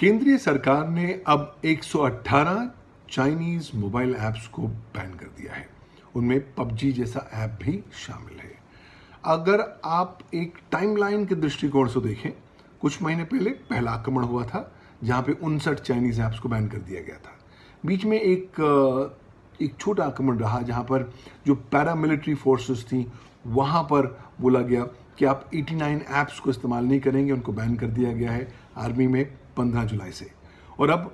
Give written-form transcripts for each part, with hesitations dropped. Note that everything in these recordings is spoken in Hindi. केंद्रीय सरकार ने अब 118 चाइनीज मोबाइल ऐप्स को बैन कर दिया है। उनमें पबजी जैसा ऐप भी शामिल है। अगर आप एक टाइमलाइन के दृष्टिकोण से देखें, कुछ महीने पहले पहला आक्रमण हुआ था जहां पे 59 चाइनीज ऐप्स को बैन कर दिया गया था। बीच में एक छोटा आक्रमण रहा जहां पर जो पैरामिलिट्री फोर्सेस थी वहां पर बोला गया कि आप 89 ऐप्स को इस्तेमाल नहीं करेंगे, उनको बैन कर दिया गया है आर्मी में 15 जुलाई से। और अब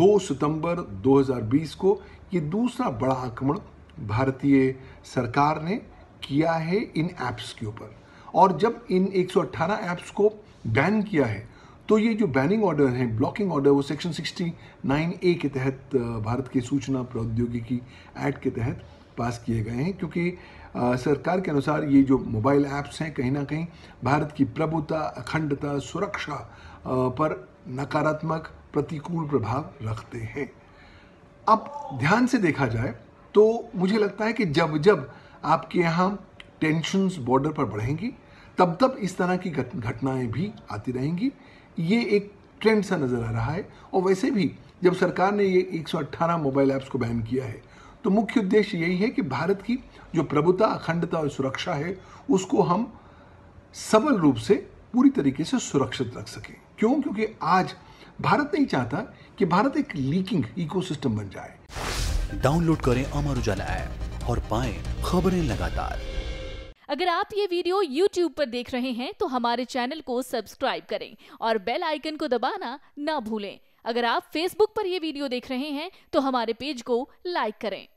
2 सितंबर 2020 को ये दूसरा बड़ा आक्रमण भारतीय सरकार ने किया है इन ऐप्स के ऊपर। और जब इन 118 ऐप्स को बैन किया है तो ये जो बैनिंग ऑर्डर है, ब्लॉकिंग ऑर्डर, वो सेक्शन 69A के तहत भारत की सूचना प्रौद्योगिकी एक्ट के तहत पास किए गए हैं, क्योंकि सरकार के अनुसार ये जो मोबाइल ऐप्स हैं कहीं ना कहीं भारत की प्रभुता, अखंडता, सुरक्षा पर नकारात्मक प्रतिकूल प्रभाव रखते हैं। अब ध्यान से देखा जाए तो मुझे लगता है कि जब जब आपके यहाँ टेंशन्स बॉर्डर पर बढ़ेंगी तब तब इस तरह की घटनाएं भी आती रहेंगी। ये एक ट्रेंड सा नज़र आ रहा है। और वैसे भी जब सरकार ने ये 118 मोबाइल ऐप्स को बैन किया है तो मुख्य उद्देश्य यही है कि भारत की जो प्रभुता, अखंडता और सुरक्षा है उसको हम सबल रूप से पूरी तरीके से सुरक्षित रख सकें। क्यों? क्योंकि आज भारत नहीं चाहता कि भारत एक लीकिंग इकोसिस्टम बन जाए। डाउनलोड करें अमर उजाला ऐप और पाएं खबरें लगातार। अगर आप ये वीडियो YouTube पर देख रहे हैं तो हमारे चैनल को सब्सक्राइब करें और बेल आइकन को दबाना ना भूलें। अगर आप Facebook पर यह वीडियो देख रहे हैं तो हमारे पेज को लाइक करें।